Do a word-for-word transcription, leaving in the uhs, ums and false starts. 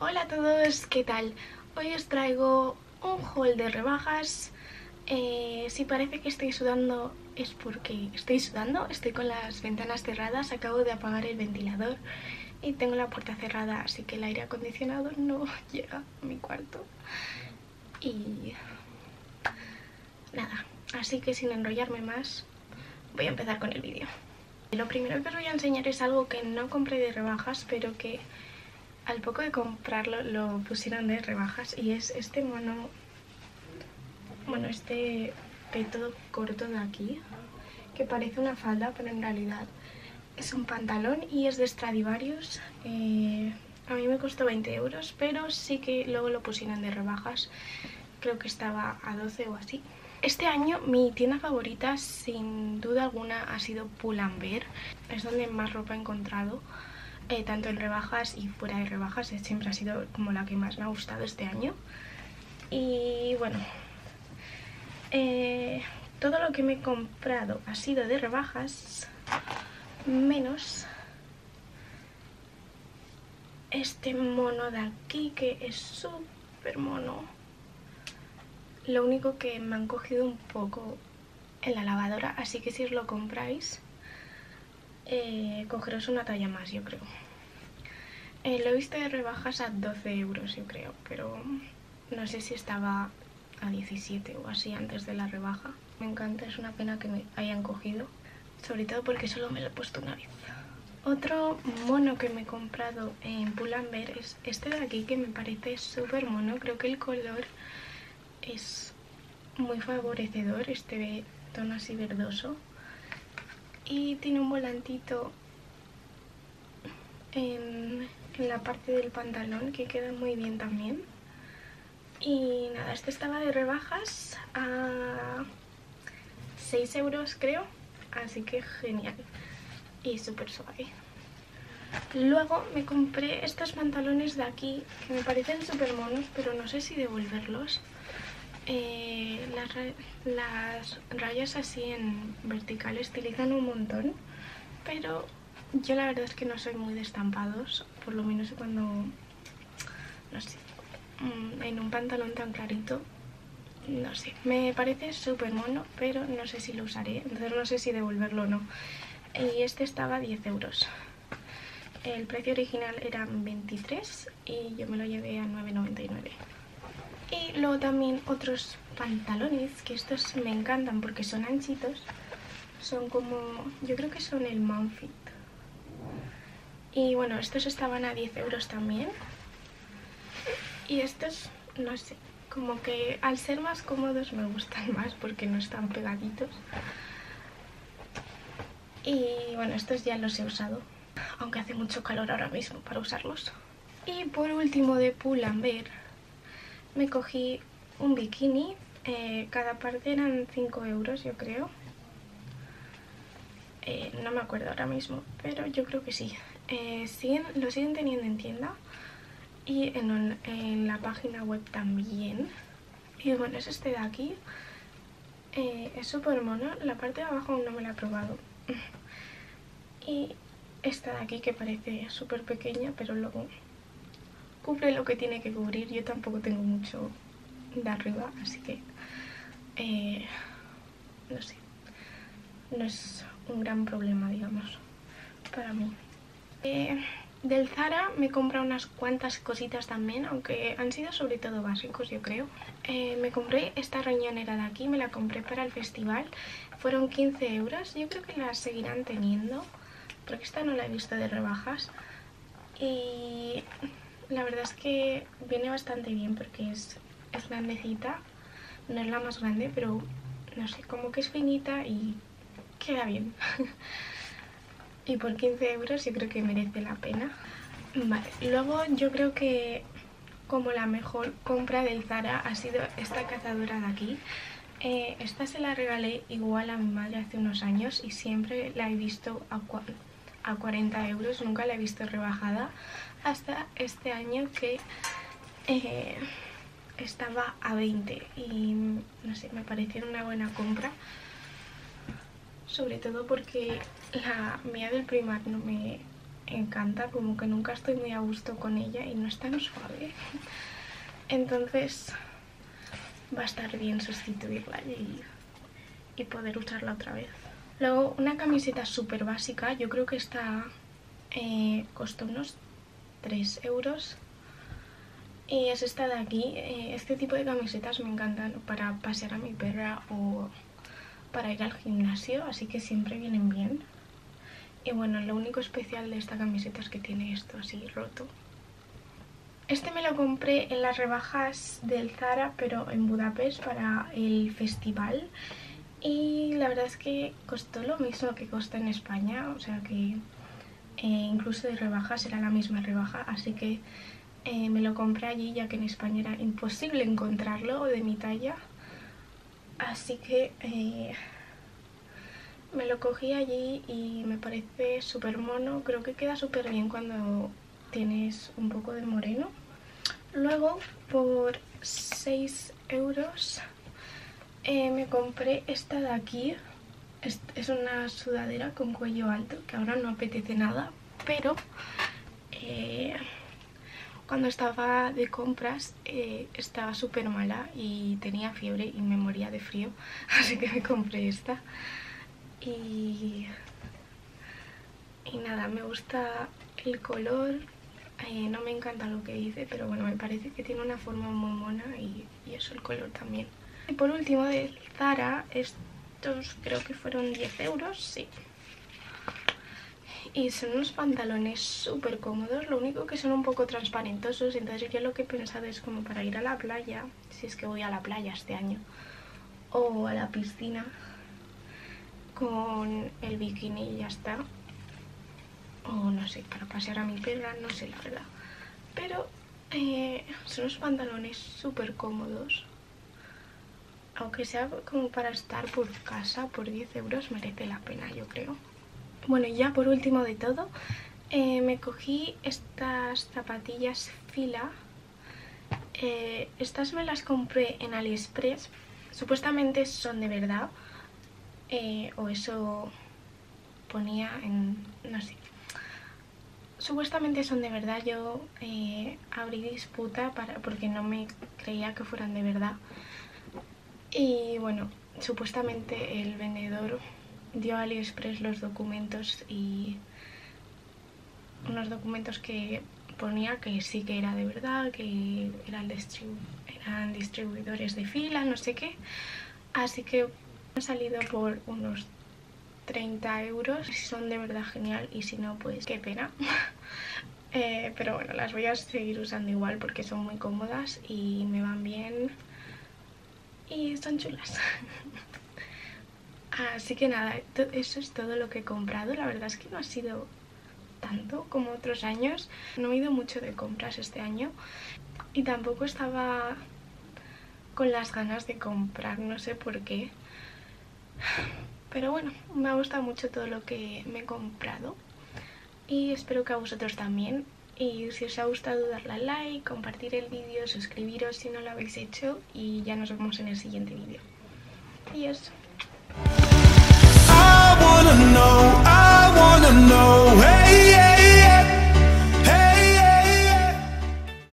Hola a todos, ¿qué tal? Hoy os traigo un haul de rebajas. Eh, si parece que estoy sudando es porque estoy sudando, estoy con las ventanas cerradas, acabo de apagar el ventilador y tengo la puerta cerrada, así que el aire acondicionado no llega a mi cuarto. Y nada, así que sin enrollarme más voy a empezar con el vídeo. Lo primero que os voy a enseñar es algo que no compré de rebajas, pero que al poco de comprarlo lo pusieron de rebajas, y es este mono, bueno, este peto corto de aquí, que parece una falda, pero en realidad es un pantalón, y es de Stradivarius. Eh, a mí me costó veinte euros, pero sí que luego lo pusieron de rebajas, creo que estaba a doce o así. Este año mi tienda favorita sin duda alguna ha sido Pull and Bear, es donde más ropa he encontrado. Eh, tanto en rebajas y fuera de rebajas, eh, siempre ha sido como la que más me ha gustado este año. Y bueno, eh, todo lo que me he comprado ha sido de rebajas, menos este mono de aquí, que es súper mono. Lo único que me han cogido un poco en la lavadora, así que si os lo compráis, Eh, cogeros una talla más, yo creo. Eh, lo he visto de rebajas a doce euros, yo creo, pero no sé si estaba a diecisiete o así antes de la rebaja. Me encanta, es una pena que me hayan cogido, sobre todo porque solo me lo he puesto una vez. Otro mono que me he comprado en Pull and Bear es este de aquí, que me parece súper mono. Creo que el color es muy favorecedor, este tono así verdoso. Y tiene un volantito en, en la parte del pantalón que queda muy bien también. Y nada, este estaba de rebajas a seis euros creo, así que genial y súper suave. Luego me compré estos pantalones de aquí que me parecen súper monos, pero no sé si devolverlos. Eh, las, las rayas así en vertical estilizan un montón, pero yo la verdad es que no soy muy de estampados, por lo menos cuando, no sé, en un pantalón tan clarito, no sé, me parece súper mono, pero no sé si lo usaré, entonces no sé si devolverlo o no. Y este estaba a diez euros. El precio original era veintitrés y yo me lo llevé a nueve noventa y nueve. Y luego también otros pantalones, que estos me encantan porque son anchitos. Son como, yo creo que son el Manfit. Y bueno, estos estaban a diez euros también. Y estos, no sé, como que al ser más cómodos me gustan más porque no están pegaditos. Y bueno, estos ya los he usado, aunque hace mucho calor ahora mismo para usarlos. Y por último de Pull and Bear me cogí un bikini, eh, cada parte eran cinco euros yo creo, eh, no me acuerdo ahora mismo, pero yo creo que sí. Eh, siguen, lo siguen teniendo en tienda y en, on, en la página web también. Y bueno, es este de aquí, eh, es súper mono, la parte de abajo aún no me la he probado. Y esta de aquí que parece súper pequeña, pero luego cubre lo que tiene que cubrir. Yo tampoco tengo mucho de arriba, así que eh, no sé, no es un gran problema, digamos, para mí. Eh, del Zara me he comprado unas cuantas cositas también, aunque han sido sobre todo básicos, yo creo. Eh, me compré esta riñonera de aquí, me la compré para el festival, fueron quince euros, yo creo que la seguirán teniendo, porque esta no la he visto de rebajas. Y la verdad es que viene bastante bien porque es, es grandecita, no es la más grande, pero no sé, como que es finita y queda bien. Y por quince euros yo creo que merece la pena. Vale, luego yo creo que como la mejor compra del Zara ha sido esta cazadora de aquí. Eh, esta se la regalé igual a mi madre hace unos años y siempre la he visto a cuatro. A cuarenta euros, nunca la he visto rebajada hasta este año que eh, estaba a veinte y no sé, me parecieron una buena compra, sobre todo porque la mía del Primark no me encanta, como que nunca estoy muy a gusto con ella y no es tan suave, entonces va a estar bien sustituirla y, y poder usarla otra vez. Luego una camiseta súper básica, yo creo que esta eh, costó unos tres euros. Y es esta de aquí. Este tipo de camisetas me encantan para pasear a mi perra o para ir al gimnasio, así que siempre vienen bien. Y bueno, lo único especial de esta camiseta es que tiene esto así roto. Este me lo compré en las rebajas del Zara, pero en Budapest para el festival. Y la verdad es que costó lo mismo que costó en España, o sea que eh, incluso de rebajas era la misma rebaja, así que... Eh, me lo compré allí ya que en España era imposible encontrarlo o de mi talla, así que eh, me lo cogí allí y me parece súper mono, creo que queda súper bien cuando tienes un poco de moreno. Luego por seis euros eh, me compré esta de aquí, es, es una sudadera con cuello alto que ahora no apetece nada, pero... Eh, cuando estaba de compras eh, estaba súper mala y tenía fiebre y me moría de frío, así que me compré esta. Y, y nada, me gusta el color, eh, no me encanta lo que dice, pero bueno, me parece que tiene una forma muy mona y, y eso, el color también. Y por último de Zara, estos creo que fueron diez euros, sí. Y son unos pantalones súper cómodos, lo único que son un poco transparentosos, entonces yo lo que he pensado es como para ir a la playa, si es que voy a la playa este año, o a la piscina con el bikini y ya está, o no sé, para pasear a mi perra, no sé la verdad, pero eh, son unos pantalones súper cómodos, aunque sea como para estar por casa, por diez euros merece la pena, yo creo. Bueno, ya por último de todo, eh, me cogí estas zapatillas Fila. Eh, estas me las compré en AliExpress. Supuestamente son de verdad. Eh, o eso ponía en... no sé. Supuestamente son de verdad. Yo eh, abrí disputa para, porque no me creía que fueran de verdad. Y bueno, supuestamente el vendedor... dio a AliExpress los documentos y unos documentos que ponía que sí que era de verdad, que eran, distribu eran distribuidores de Fila, no sé qué. Así que han salido por unos treinta euros. Si son de verdad, genial, y si no, pues qué pena. eh, pero bueno, las voy a seguir usando igual porque son muy cómodas y me van bien y son chulas. Así que nada, eso es todo lo que he comprado. La verdad es que no ha sido tanto como otros años. No he ido mucho de compras este año y tampoco estaba con las ganas de comprar, no sé por qué. Pero bueno, me ha gustado mucho todo lo que me he comprado y espero que a vosotros también. Y si os ha gustado, darle a like, compartir el vídeo, suscribiros si no lo habéis hecho y ya nos vemos en el siguiente vídeo. Adiós. I wanna know, I wanna know. Hey.